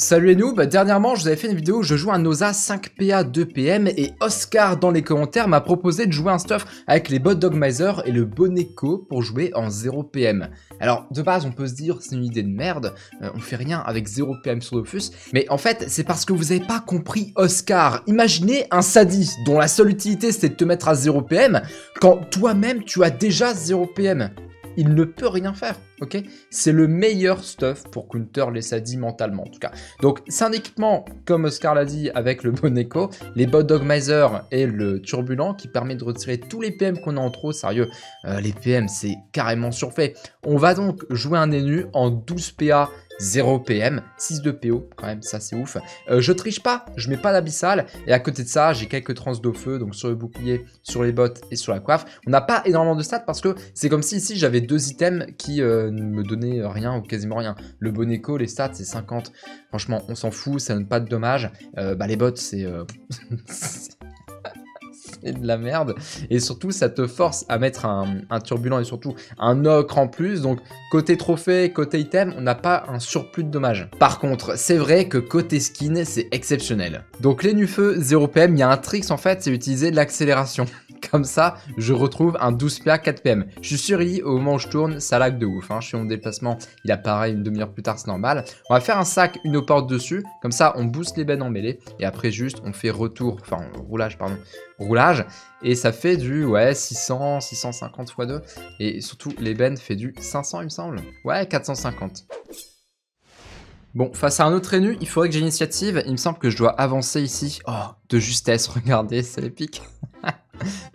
Salut Enu, dernièrement je vous avais fait une vidéo où je joue un Nosa 5 PA 2 PM et Oscar dans les commentaires m'a proposé de jouer un stuff avec les bots Dogmizer et le Boneco pour jouer en 0 PM. Alors de base on peut se dire c'est une idée de merde, on fait rien avec 0 PM sur Dofus, mais en fait c'est parce que vous avez pas compris Oscar. Imaginez un Sadi dont la seule utilité c'est de te mettre à 0 PM quand toi-même tu as déjà 0 PM. Il ne peut rien faire, ok? C'est le meilleur stuff pour counter les Sadi mentalement, en tout cas. Donc, c'est un équipement, comme Oscar l'a dit, avec le Boneco, les bots Dogmizer et le Turbulent qui permet de retirer tous les PM qu'on a en trop. Sérieux, les PM, c'est carrément surfait. On va donc jouer un Enu en 12 PA, 0 PM, 6 de PO, quand même, ça c'est ouf. Je triche pas, je mets pas d'abyssal, et à côté de ça, j'ai quelques trans d'eau feu, donc sur le bouclier, sur les bottes et sur la coiffe. On n'a pas énormément de stats parce que c'est comme si ici j'avais deux items qui ne me donnaient rien ou quasiment rien. Le Boneco, les stats c'est 50, franchement on s'en fout, ça donne pas de dommages. Les bottes c'est... et de la merde, et surtout ça te force à mettre un turbulent et surtout un ocre en plus, donc côté trophée, côté item, on n'a pas un surplus de dommages. Par contre, c'est vrai que côté skin, c'est exceptionnel. Donc les Nufeux 0 PM, il y a un trick en fait, c'est utiliser de l'accélération. Comme ça, je retrouve un 12 PA 4 PM. Je suis sur I, au moment où je tourne, ça lag de ouf. Je suis en déplacement, il apparaît une demi-heure plus tard, c'est normal. On va faire un sac, une porte dessus. Comme ça, on booste les bennes en mêlée. Et après, juste, on fait retour, enfin, roulage, pardon. Roulage. Et ça fait du, 600, 650 x 2. Et surtout, les bennes fait du 500, il me semble. Ouais, 450. Bon, face à un autre Enu, il faudrait que j'ai l'initiative. Il me semble que je dois avancer ici. Oh, de justesse, regardez, c'est épique.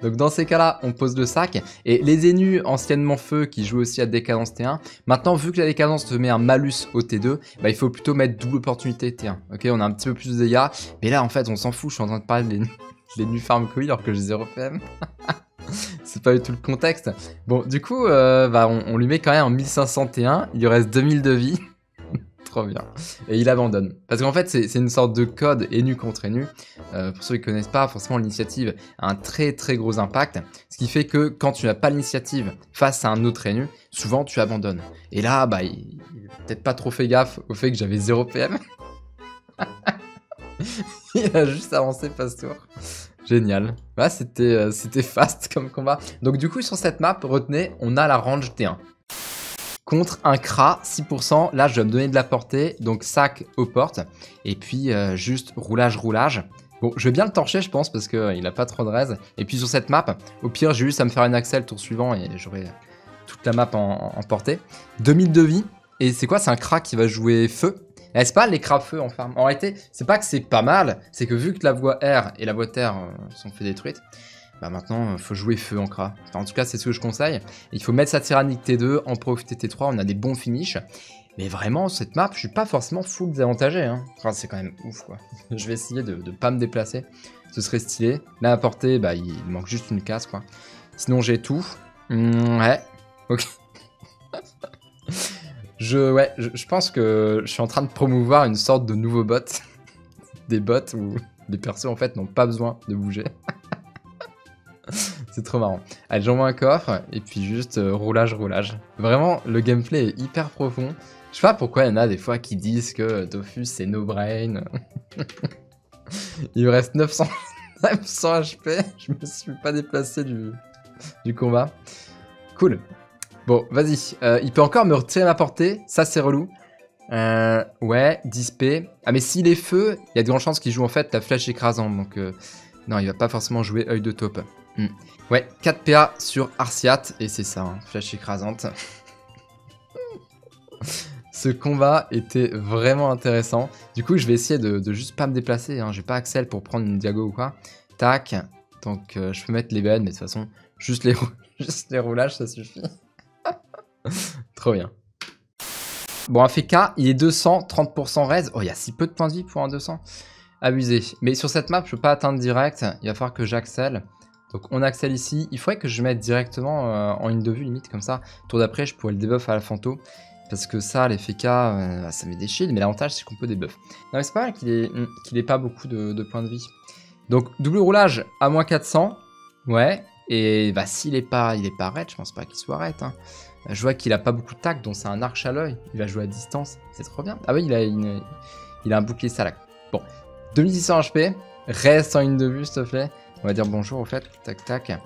Donc dans ces cas-là, on pose le sac. Et les Enus, anciennement feu, qui jouent aussi à décadence T1, maintenant, vu que la décadence te met un malus au T2, il faut plutôt mettre double opportunité T1. Ok, on a un petit peu plus de dégâts. Mais là, en fait, on s'en fout. Je suis en train de parler de l'Enu Farmcoil alors que j'ai 0 PM. C'est pas du tout le contexte. Bon, du coup, on lui met quand même en 1500 T1. Il lui reste 2000 de vie. Trop bien. Et il abandonne. Parce qu'en fait, c'est une sorte de code Enu contre Enu. Pour ceux qui ne connaissent pas, forcément, l'initiative a un très très gros impact. Ce qui fait que quand tu n'as pas l'initiative face à un autre Enu, souvent tu abandonnes. Et là, il n'a peut-être pas trop fait gaffe au fait que j'avais 0 PM. Il a juste avancé face tour. Génial. Bah, c'était fast comme combat. Donc du coup, sur cette map, retenez, on a la range T1. Contre un Cra, 6%, là je vais me donner de la portée, donc sac aux portes, et puis juste roulage. Bon, je vais bien le torcher je pense, parce qu'il n'a pas trop de raise, et puis sur cette map, au pire j'ai juste à me faire une axel le tour suivant, et j'aurai toute la map en portée. 2000 de vie, et c'est quoi? C'est un Cra qui va jouer feu. N'est-ce pas les Cra feu en farm? En réalité, c'est pas que c'est pas mal, c'est que vu que la voie R et la voie terre sont fait détruites, maintenant, faut jouer feu en Cra. En tout cas, c'est ce que je conseille. Il faut mettre sa tyrannique T2, en profiter T3, on a des bons finishes. Mais vraiment, cette map, je suis pas forcément full désavantagé. C'est quand même ouf, quoi. Je vais essayer de pas me déplacer. Ce serait stylé. Là, à portée, il manque juste une case, quoi. Sinon, j'ai tout. Ouais. Ok. Je pense que je suis en train de promouvoir une sorte de nouveau bot. Des bots où les persos, en fait, n'ont pas besoin de bouger. C'est trop marrant. Allez, j'envoie un coffre et puis juste roulage. Vraiment, le gameplay est hyper profond. Je sais pas pourquoi il y en a des fois qui disent que Dofus c'est no brain. Il me reste 900 HP. Je me suis pas déplacé du combat. Cool. Bon, vas-y. Il peut encore me retirer ma portée. Ça, c'est relou. Ouais, 10p. Ah, mais s'il est feu, il y a de grandes chances qu'il joue en fait la flèche écrasante. Donc, non, il va pas forcément jouer œil de taupe. Ouais, 4 PA sur Arciat, et c'est ça, flèche écrasante. Ce combat était vraiment intéressant. Du coup, je vais essayer de juste pas me déplacer, j'ai pas Axel pour prendre une diago ou quoi. Tac, donc je peux mettre les bennes, mais de toute façon, juste les roulages, ça suffit. Trop bien. Bon, un Feca, il est 200, 30% raise. Oh, il y a si peu de points de vie pour un 200. Abusé. Mais sur cette map, je peux pas atteindre direct, il va falloir que j'accèle. Donc on accèle ici, il faudrait que je mette directement en ligne de vue limite comme ça. Tour d'après je pourrais le debuff à la Fanto. Parce que ça les FK ça met des shields, mais l'avantage c'est qu'on peut debuff. Non mais c'est pas mal qu'il ait pas beaucoup de points de vie. Donc double roulage à moins 400. Ouais. Et s'il est pas raide, je pense pas qu'il soit raide. Je vois qu'il a pas beaucoup de tact, donc c'est un arche à l'œil. Il va jouer à distance, c'est trop bien. Ah oui il a une... Il a un bouclier salac. Bon, 2600 HP. Reste en ligne de vue, s'il te plaît. On va dire bonjour, au fait. Tac, tac.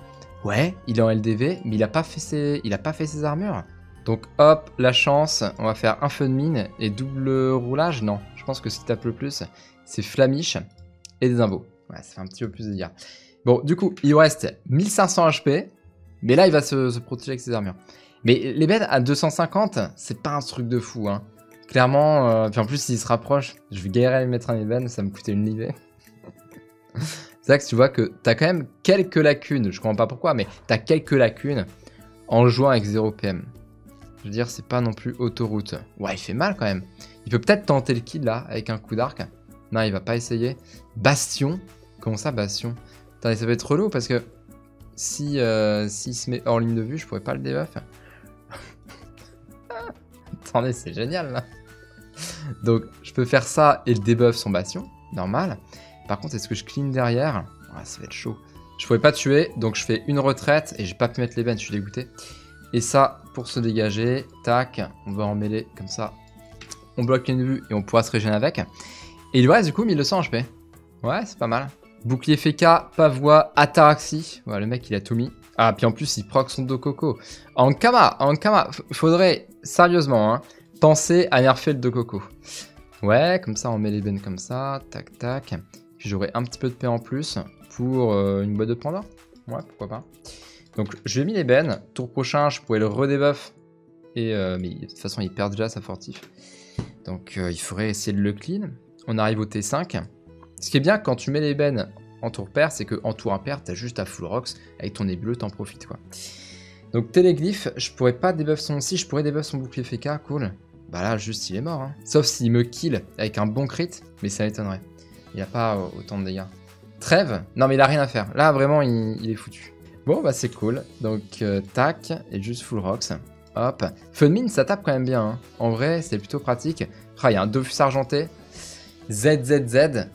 Ouais, il est en LDV, mais il n'a pas fait ses... il a pas fait ses armures. Donc, hop, la chance. On va faire un feu de mine et double roulage. Non, je pense que ce qui tape le plus, c'est Flamiche et des imbos. Ouais, ça fait un petit peu plus de dégâts. Bon, du coup, il reste 1500 HP. Mais là, il va se protéger avec ses armures. Mais les bêtes à 250, c'est pas un truc de fou, hein. Clairement, puis en plus, s'ils se rapprochent, je vais galérer à les mettre à Eben, ça me coûtait une idée. C'est vrai que tu vois que t'as quand même quelques lacunes, je comprends pas pourquoi, mais t'as quelques lacunes en jouant avec 0 PM. Je veux dire, c'est pas non plus autoroute. Ouais, il fait mal quand même. Il peut peut-être tenter le kill là, avec un coup d'arc. Non, il va pas essayer. Bastion. Comment ça, Bastion? Attendez, ça va être relou parce que si s'il se met hors ligne de vue, je pourrais pas le débuff. Attendez, c'est génial là. Donc, je peux faire ça et le debuff son Bastion, normal. Par contre, est-ce que je clean derrière? Ouais, ça va être chaud. Je pouvais pas tuer, donc je fais une retraite et j'ai pas pu mettre les bennes, je suis dégoûté. Et ça, pour se dégager, tac, on va en mêler comme ça. On bloque les vues et on pourra se régénérer avec. Et il lui reste du coup 1200 HP. Ouais, c'est pas mal. Bouclier Feca, Pavois, Ataraxie. Ouais, le mec, il a tout mis. Ah, puis en plus, il proc son Dokoko. En Kama, faudrait, sérieusement, hein, penser à nerfer le Dokoko. Ouais, comme ça, on met les bennes comme ça, tac, tac. Puis j'aurai un petit peu de paix en plus pour une boîte de Pandore. Ouais, pourquoi pas. Donc, je lui ai mis les bennes. Tour prochain, je pourrais le redebuff. Et, mais de toute façon, il perd déjà sa fortif. Donc, il faudrait essayer de le clean. On arrive au T5. Ce qui est bien, quand tu mets les bennes en tour pair, c'est qu'en tour impair, t'as juste à full rocks. Avec ton nébuleux, t'en profites, quoi. Donc, Téléglyphe, je pourrais pas débuff son... Si, je pourrais débuff son bouclier FK, cool. Bah là, juste, il est mort, hein. Sauf s'il me kill avec un bon crit, mais ça m'étonnerait. Il a pas autant de dégâts. Trêve. Non, mais il a rien à faire. Là, vraiment, il est foutu. Bon, bah c'est cool. Donc, tac, et juste full rocks. Hop. Feu de mine, ça tape quand même bien, hein. En vrai, c'est plutôt pratique. Ah, il y a un Dofus argenté. ZZZ.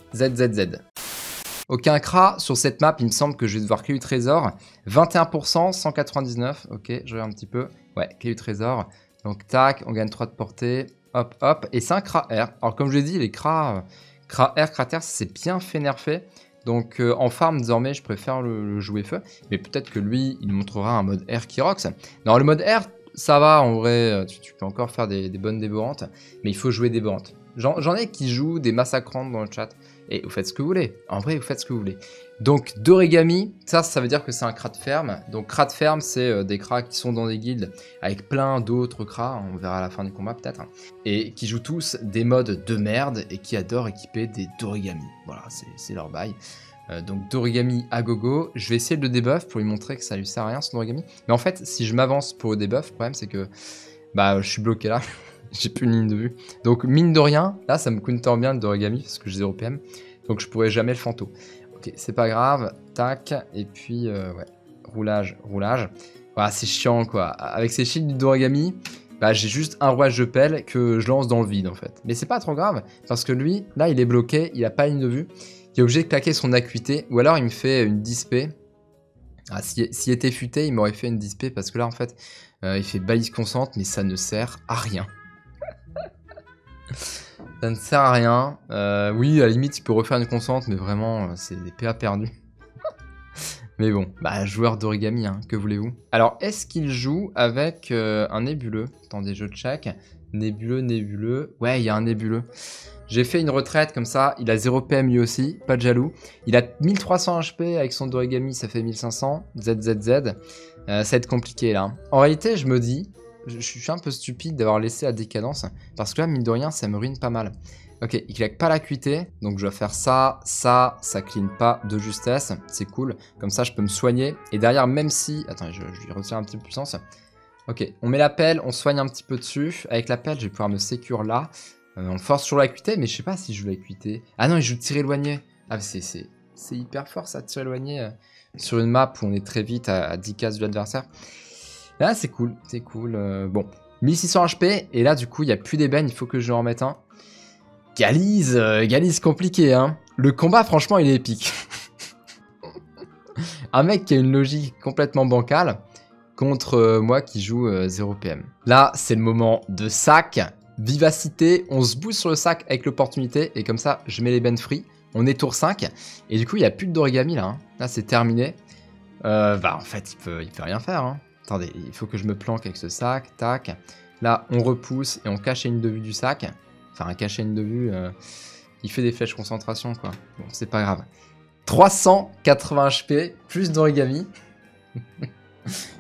Aucun Cra sur cette map, il me semble que je vais devoir clé du trésor. 21%, 199. Ok, je regarde un petit peu. Ouais, clé du trésor. Donc tac, on gagne 3 de portée. Hop, hop. Et c'est un Cra R. Alors comme je l'ai dit, les Cra R, cratère, c'est bien fait nerfer. Donc en farm, désormais, je préfère le jouer feu. Mais peut-être que lui, il montrera un mode R qui rocks. Non, le mode R, ça va. En vrai, tu peux encore faire des bonnes déborantes. Mais il faut jouer déborantes. J'en ai qui jouent des massacrantes dans le chat. Et vous faites ce que vous voulez. En vrai, vous faites ce que vous voulez. Donc, Dorigami, ça veut dire que c'est un crat de ferme. Donc, crat de ferme, c'est des crats qui sont dans des guildes avec plein d'autres crats. On verra à la fin du combat, peut-être. Et qui jouent tous des modes de merde et qui adorent équiper des Dorigami. Voilà, c'est leur bail. Donc, Dorigami à gogo. Je vais essayer de le debuff pour lui montrer que ça lui sert à rien, son Dorigami. Mais en fait, si je m'avance pour le debuff, le problème, c'est que bah, je suis bloqué là. J'ai plus une ligne de vue. Donc, mine de rien, là, ça me counter bien le Dorigami, parce que j'ai 0 PM. Donc, je pourrais jamais le fantôme. Ok, c'est pas grave. Tac. Et puis, ouais. Roulage, roulage. Voilà, c'est chiant, quoi. Avec ces shields du Dorigami, bah, j'ai juste un rouage de pelle que je lance dans le vide, en fait. Mais c'est pas trop grave, parce que lui, là, il est bloqué, il a pas une ligne de vue. Il est obligé de claquer son acuité, ou alors il me fait une 10p. Ah, s'il était futé, il m'aurait fait une 10p, parce que là, en fait, il fait balise concentre, mais ça ne sert à rien. Ça ne sert à rien. Oui, à la limite, il peut refaire une consente, mais vraiment, c'est des PA perdus. Mais bon, bah, joueur d'origami, hein, que voulez-vous? Alors, est-ce qu'il joue avec un nébuleux? Attendez, je check. Nébuleux. Ouais, il y a un nébuleux. J'ai fait une retraite comme ça. Il a 0 PM lui aussi, pas de jaloux. Il a 1300 HP avec son d'origami, ça fait 1500. ZZZ. Ça va être compliqué là. En réalité, je me dis... Je suis un peu stupide d'avoir laissé la décadence. Parce que là, mine de rien, ça me ruine pas mal. Ok, il claque pas l'acuité. Donc je dois faire ça, ça. Ça clean pas de justesse. C'est cool. Comme ça, je peux me soigner. Et derrière, même si... Attends, je lui retire un petit peu de puissance. Ok, on met la pelle. On soigne un petit peu dessus. Avec la pelle, je vais pouvoir me sécure là. On force sur l'acuité. Mais je sais pas si je joue l'acuité. Ah non, il joue tir éloigné. Ah, c'est hyper fort ça, tir éloigné. Sur une map où on est très vite à 10 cases de l'adversaire. Là, c'est cool, c'est cool. Bon, 1600 HP, et là, du coup, il n'y a plus d'ébène, il faut que je en remette un. Galise compliqué, hein. Le combat, franchement, il est épique. Un mec qui a une logique complètement bancale contre moi qui joue 0 PM. Là, c'est le moment de sac. vivacité, on se booste sur le sac avec l'opportunité, et comme ça je mets les bends free, on est tour 5, et du coup il n'y a plus de Dorigami là, hein. Là c'est terminé, bah en fait il peut rien faire, hein. Attendez, il faut que je me planque avec ce sac, tac, là on repousse et on cache une de vue du sac, enfin un cachet une de vue, il fait des flèches concentration quoi, bon c'est pas grave, 380 HP, plus d'Origami.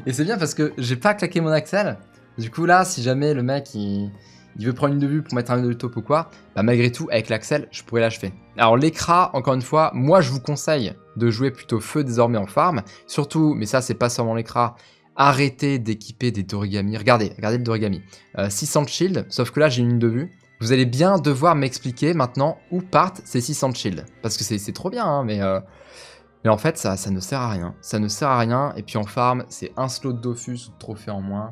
Et c'est bien parce que j'ai pas claqué mon Axel. Du coup là, si jamais le mec il veut prendre une de vue pour mettre un de top ou quoi, bah malgré tout, avec l'Axel, je pourrais l'achever. Alors les Cra, encore une fois, moi je vous conseille de jouer plutôt feu désormais en farm. Surtout, mais ça c'est pas seulement les Cra, arrêtez d'équiper des Dorigami. Regardez le Dorigami. 600 de shield, sauf que là j'ai une de vue. Vous allez bien devoir m'expliquer maintenant où partent ces 600 de shield. Parce que c'est trop bien, hein, mais en fait, ça ne sert à rien. Ça ne sert à rien. Et puis en farm, c'est un slot de Dofus ou de trophée en moins.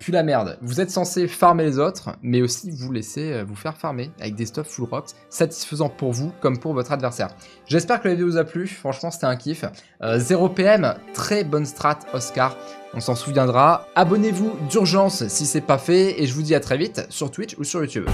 Puis la merde. Vous êtes censé farmer les autres, mais aussi vous laisser vous faire farmer avec des stuff full rocks, satisfaisant pour vous comme pour votre adversaire. J'espère que la vidéo vous a plu. Franchement, c'était un kiff. 0 PM, très bonne strat, Oscar. On s'en souviendra. Abonnez-vous d'urgence si c'est pas fait. Et je vous dis à très vite sur Twitch ou sur YouTube.